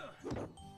No.